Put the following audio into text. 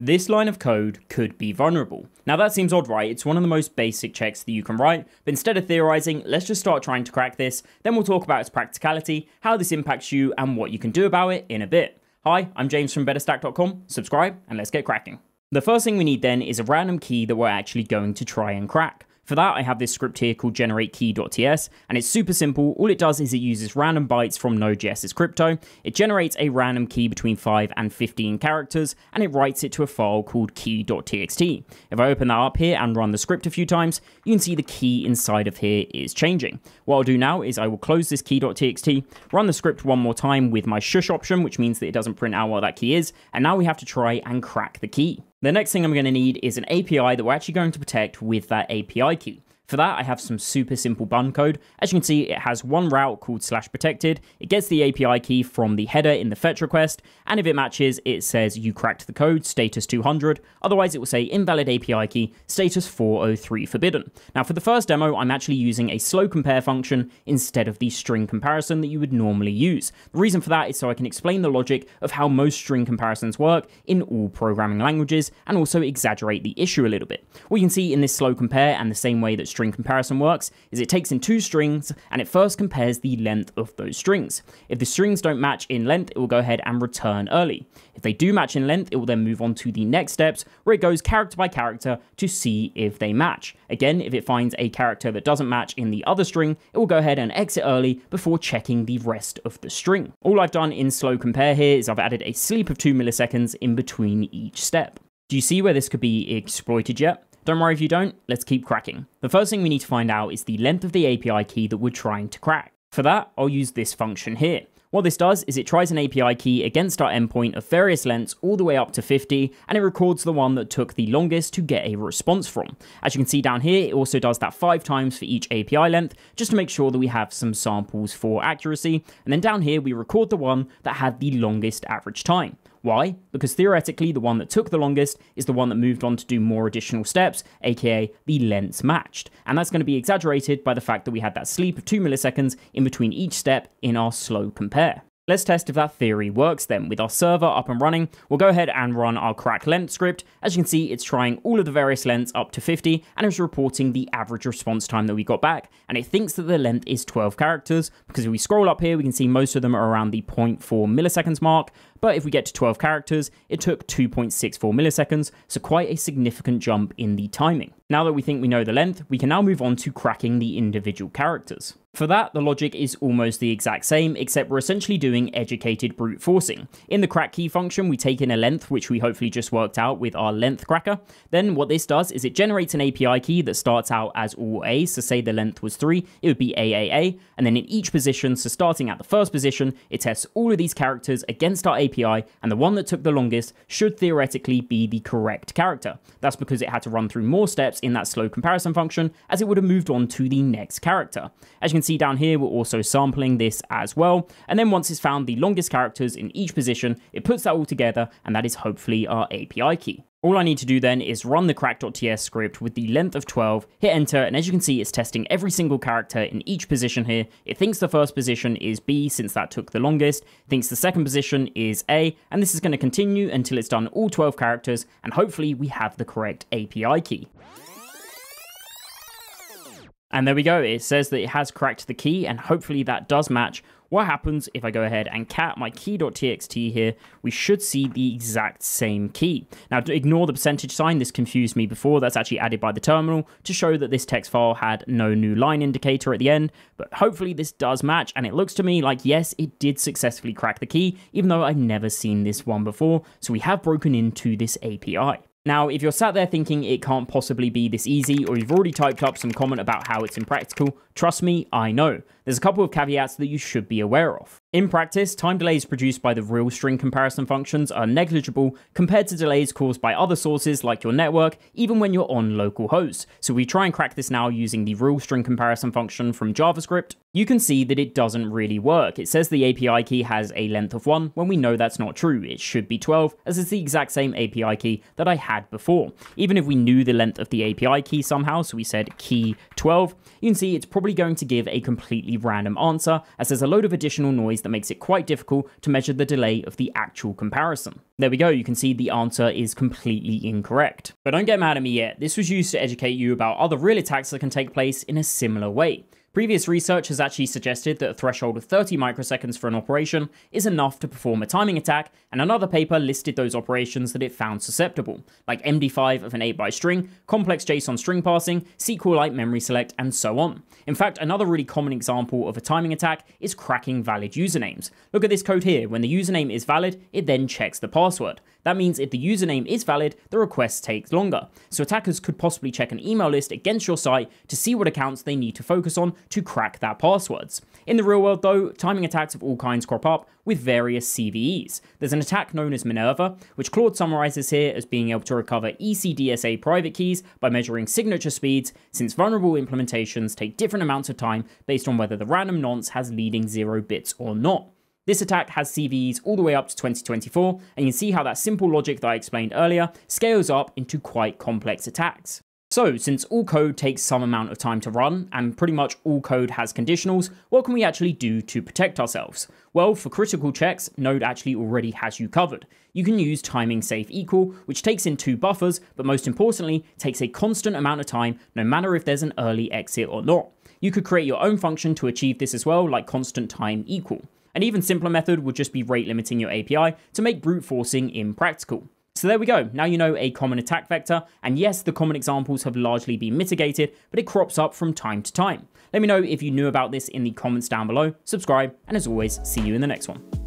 This line of code could be vulnerable. Now that seems odd, right? It's one of the most basic checks that you can write, but instead of theorizing, let's just start trying to crack this. Then we'll talk about its practicality, how this impacts you, and what you can do about it in a bit. Hi, I'm James from betterstack.com. Subscribe and let's get cracking. The first thing we need then is a random key that we're actually going to try and crack. For that, I have this script here called generateKey.ts, and it's super simple. All it does is it uses random bytes from Node.js's crypto. It generates a random key between 5 and 15 characters, and it writes it to a file called key.txt. If I open that up here and run the script a few times, you can see the key inside of here is changing. What I'll do now is I will close this key.txt, run the script one more time with my shush option, which means that it doesn't print out what that key is, and now we have to try and crack the key. The next thing I'm going to need is an API that we're actually going to protect with that API key. For that, I have some super simple bun code. As you can see, it has one route called slash protected. It gets the API key from the header in the fetch request, and if it matches, it says you cracked the code, status 200. Otherwise, it will say invalid API key, status 403 forbidden. Now, for the first demo, I'm actually using a slow compare function instead of the string comparison that you would normally use. The reason for that is so I can explain the logic of how most string comparisons work in all programming languages, and also exaggerate the issue a little bit. What you can see in this slow compare, and the same way that string comparison works, is it takes in two strings and it first compares the length of those strings. If the strings don't match in length, it will go ahead and return early. If they do match in length, it will then move on to the next steps where it goes character by character to see if they match. Again, if it finds a character that doesn't match in the other string, it will go ahead and exit early before checking the rest of the string. All I've done in slow compare here is I've added a sleep of 2 milliseconds in between each step. Do you see where this could be exploited yet? Don't worry if you don't, let's keep cracking. The first thing we need to find out is the length of the API key that we're trying to crack. For that, I'll use this function here. What this does is it tries an API key against our endpoint of various lengths all the way up to 50, and it records the one that took the longest to get a response from. As you can see down here, it also does that 5 times for each API length, just to make sure that we have some samples for accuracy. And then down here, we record the one that had the longest average time. Why? Because theoretically, the one that took the longest is the one that moved on to do more additional steps, aka the lengths matched. And that's going to be exaggerated by the fact that we had that sleep of 2 milliseconds in between each step in our slow compare. Let's test if that theory works then. With our server up and running, we'll go ahead and run our crack length script. As you can see, it's trying all of the various lengths up to 50, and it's reporting the average response time that we got back. And it thinks that the length is 12 characters, because if we scroll up here, we can see most of them are around the 0.4 milliseconds mark. But if we get to 12 characters, it took 2.64 milliseconds, so quite a significant jump in the timing. Now that we think we know the length, we can now move on to cracking the individual characters. For that, the logic is almost the exact same, except we're essentially doing educated brute forcing. In the crack key function, we take in a length, which we hopefully just worked out with our length cracker. Then what this does is it generates an API key that starts out as all A, so say the length was 3, it would be AAA, and then in each position, so starting at the first position, it tests all of these characters against our API, and the one that took the longest should theoretically be the correct character. That's because it had to run through more steps in that slow comparison function, as it would have moved on to the next character. As you can see down here, we're also sampling this as well, and then once it's found the longest characters in each position, it puts that all together, and that is hopefully our API key. All I need to do then is run the crack.ts script with the length of 12, hit enter, and as you can see, it's testing every single character in each position here. It thinks the first position is B, since that took the longest, it thinks the second position is A, and this is going to continue until it's done all 12 characters, and hopefully we have the correct API key. And there we go, it says that it has cracked the key, and hopefully that does match. What happens if I go ahead and cat my key.txt here? We should see the exact same key. Now, ignore the percentage sign, this confused me before. That's actually added by the terminal to show that this text file had no new line indicator at the end, but hopefully this does match, and it looks to me like, yes, it did successfully crack the key, even though I've never seen this one before, so we have broken into this API. Now, if you're sat there thinking it can't possibly be this easy, or you've already typed up some comment about how it's impractical, trust me, I know. There's a couple of caveats that you should be aware of. In practice, time delays produced by the real string comparison functions are negligible compared to delays caused by other sources like your network, even when you're on local host. So we try and crack this now using the real string comparison function from JavaScript. You can see that it doesn't really work. It says the API key has a length of 1 when we know that's not true. It should be 12, as it's the exact same API key that I had before. Even if we knew the length of the API key somehow, so we said key 12, you can see it's probably going to give a completely random answer, as there's a load of additional noise that makes it quite difficult to measure the delay of the actual comparison. There we go, you can see the answer is completely incorrect. But don't get mad at me yet, this was used to educate you about other real attacks that can take place in a similar way. Previous research has actually suggested that a threshold of 30 microseconds for an operation is enough to perform a timing attack, and another paper listed those operations that it found susceptible, like MD5 of an 8-byte string, complex JSON string parsing, SQLite memory select, and so on. In fact, another really common example of a timing attack is cracking valid usernames. Look at this code here, when the username is valid, it then checks the password. That means if the username is valid, the request takes longer. So attackers could possibly check an email list against your site to see what accounts they need to focus on to crack their passwords. In the real world though, timing attacks of all kinds crop up with various CVEs. There's an attack known as Minerva, which Claude summarizes here as being able to recover ECDSA private keys by measuring signature speeds, since vulnerable implementations take different amounts of time based on whether the random nonce has leading 0 bits or not. This attack has CVEs all the way up to 2024, and you can see how that simple logic that I explained earlier scales up into quite complex attacks. So, since all code takes some amount of time to run, and pretty much all code has conditionals, what can we actually do to protect ourselves? Well, for critical checks, Node actually already has you covered. You can use timingSafeEqual, which takes in 2 buffers, but most importantly, takes a constant amount of time, no matter if there's an early exit or not. You could create your own function to achieve this as well, like constantTimeEqual. An even simpler method would just be rate limiting your API to make brute forcing impractical. So there we go, now you know a common attack vector, and yes, the common examples have largely been mitigated, but it crops up from time to time. Let me know if you knew about this in the comments down below, subscribe, and as always, see you in the next one.